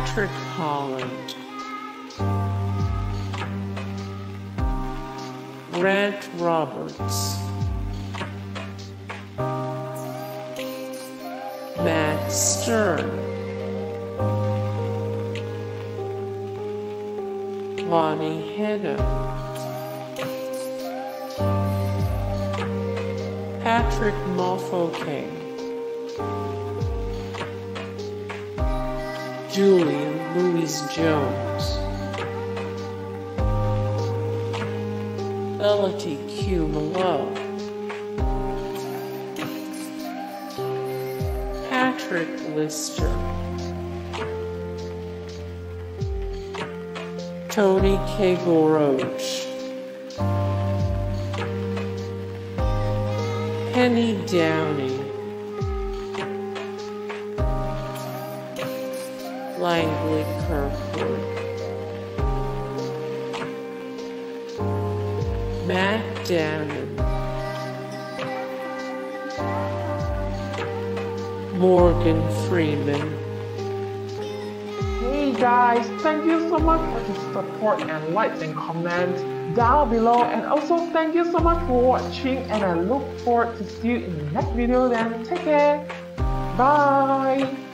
Patrick Holland, Grant Roberts, Matt Stern, Bonnie Henna, Patrick Mofokeng, Julian Lewis Jones, Leleti Khumalo, Patrick Lyster, Tony Kgoroge, Penny Downey, Langley Kirkwood, Matt Damon, Morgan Freeman. Hey guys, thank you so much for the support and likes and comments down below, and also thank you so much for watching, and I look forward to see you in the next video. Then take care, bye.